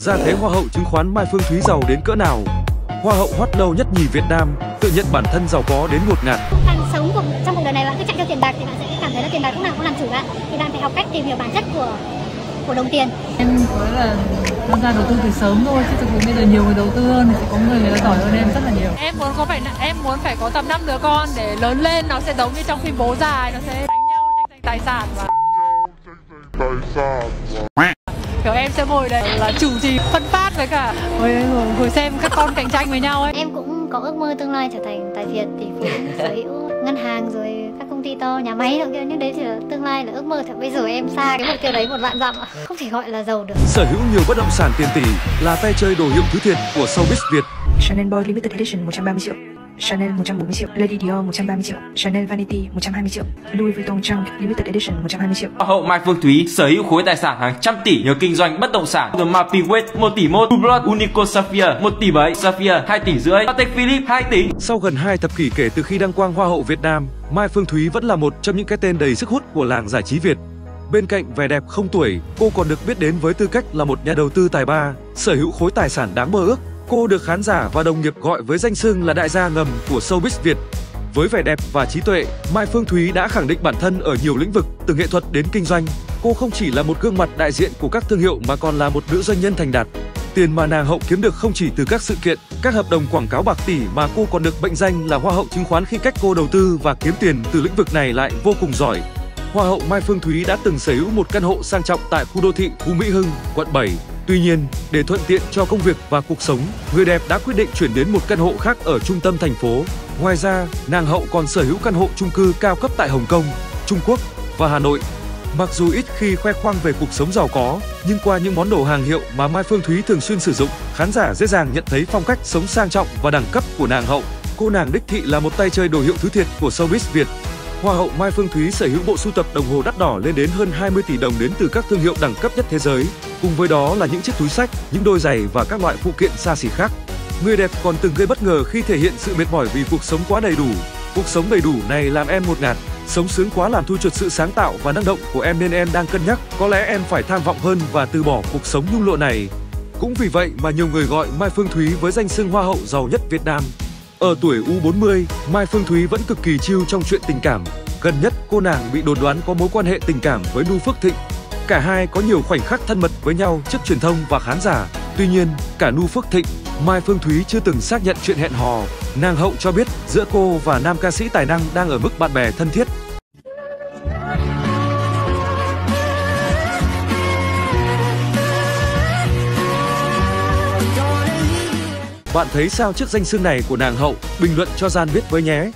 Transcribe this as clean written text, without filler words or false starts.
Gia thế Hoa hậu chứng khoán Mai Phương Thúy giàu đến cỡ nào? Hoa hậu hot lâu nhất nhì Việt Nam tự nhận bản thân giàu có đến ngột ngạt. Bạn sống trong cuộc đời này bạn cứ chạy theo tiền bạc thì bạn sẽ cảm thấy là tiền bạc lúc nào cũng làm chủ bạn. Thì bạn phải học cách tìm hiểu bản chất của đồng tiền. Em có là tham gia đầu tư từ sớm thôi, chứ thực sự bây giờ nhiều người đầu tư hơn, có người giỏi hơn em rất là nhiều. Em muốn phải có tầm 5 đứa con để lớn lên nó sẽ giống như trong phim Bố Già, nó sẽ đánh nhau tranh giành tài sản và kiểu em sẽ ngồi đây là chủ trì phân phát với cả ngồi xem các con cạnh tranh với nhau ấy. Em cũng có ước mơ tương lai trở thành tài phiệt, tỷ phú, sở hữu ngân hàng rồi các công ty to, nhà máy rồi kia, nhưng đấy thì là tương lai, là ước mơ. Thì bây giờ em xa cái mục tiêu đấy một vạn dặm ạ, không thể gọi là giàu được. Sở hữu nhiều bất động sản tiền tỷ là tay chơi đồ hiệu thứ thiệt của showbiz Việt. Chanel Boy Limited Edition 130 triệu, Chanel 140 triệu, Lady Dior 130 triệu, Chanel Vanity 120 triệu, Louis Vuitton Trunk Limited Edition 120 triệu. Hoa hậu Mai Phương Thúy sở hữu khối tài sản hàng trăm tỷ nhờ kinh doanh bất động sản. The Mappy West 1 tỷ 1, Hublot Unico Sapphire 1 tỷ 7, Sapphire 2 tỷ rưỡi, Patek Philippe 2 tỷ. Sau gần 2 thập kỷ kể từ khi đăng quang Hoa hậu Việt Nam, Mai Phương Thúy vẫn là một trong những cái tên đầy sức hút của làng giải trí Việt. Bên cạnh vẻ đẹp không tuổi, cô còn được biết đến với tư cách là một nhà đầu tư tài ba, sở hữu khối tài sản đáng mơ ước. Cô được khán giả và đồng nghiệp gọi với danh xưng là đại gia ngầm của showbiz Việt. Với vẻ đẹp và trí tuệ, Mai Phương Thúy đã khẳng định bản thân ở nhiều lĩnh vực, từ nghệ thuật đến kinh doanh. Cô không chỉ là một gương mặt đại diện của các thương hiệu mà còn là một nữ doanh nhân thành đạt. Tiền mà nàng hậu kiếm được không chỉ từ các sự kiện, các hợp đồng quảng cáo bạc tỷ, mà cô còn được mệnh danh là Hoa hậu chứng khoán khi cách cô đầu tư và kiếm tiền từ lĩnh vực này lại vô cùng giỏi. Hoa hậu Mai Phương Thúy đã từng sở hữu một căn hộ sang trọng tại khu đô thị Phú Mỹ Hưng, quận 7. Tuy nhiên, để thuận tiện cho công việc và cuộc sống, người đẹp đã quyết định chuyển đến một căn hộ khác ở trung tâm thành phố. Ngoài ra, nàng hậu còn sở hữu căn hộ chung cư cao cấp tại Hồng Kông, Trung Quốc và Hà Nội. Mặc dù ít khi khoe khoang về cuộc sống giàu có, nhưng qua những món đồ hàng hiệu mà Mai Phương Thúy thường xuyên sử dụng, khán giả dễ dàng nhận thấy phong cách sống sang trọng và đẳng cấp của nàng hậu. Cô nàng đích thị là một tay chơi đồ hiệu thứ thiệt của showbiz Việt. Hoa hậu Mai Phương Thúy sở hữu bộ sưu tập đồng hồ đắt đỏ lên đến hơn 20 tỷ đồng đến từ các thương hiệu đẳng cấp nhất thế giới. Cùng với đó là những chiếc túi xách, những đôi giày và các loại phụ kiện xa xỉ khác. Người đẹp còn từng gây bất ngờ khi thể hiện sự mệt mỏi vì cuộc sống quá đầy đủ. Cuộc sống đầy đủ này làm em ngột ngạt, sống sướng quá làm thu chột sự sáng tạo và năng động của em, nên em đang cân nhắc, có lẽ em phải tham vọng hơn và từ bỏ cuộc sống nhung lụa này. Cũng vì vậy mà nhiều người gọi Mai Phương Thúy với danh xưng Hoa hậu giàu nhất Việt Nam. Ở tuổi U40, Mai Phương Thúy vẫn cực kỳ chill trong chuyện tình cảm. Gần nhất, cô nàng bị đồn đoán có mối quan hệ tình cảm với Noo Phước Thịnh. Cả hai có nhiều khoảnh khắc thân mật với nhau trước truyền thông và khán giả. Tuy nhiên, cả Noo Phước Thịnh, Mai Phương Thúy chưa từng xác nhận chuyện hẹn hò. Nàng hậu cho biết giữa cô và nam ca sĩ tài năng đang ở mức bạn bè thân thiết. Bạn thấy sao trước danh xưng này của nàng hậu? Bình luận cho Gian biết với nhé!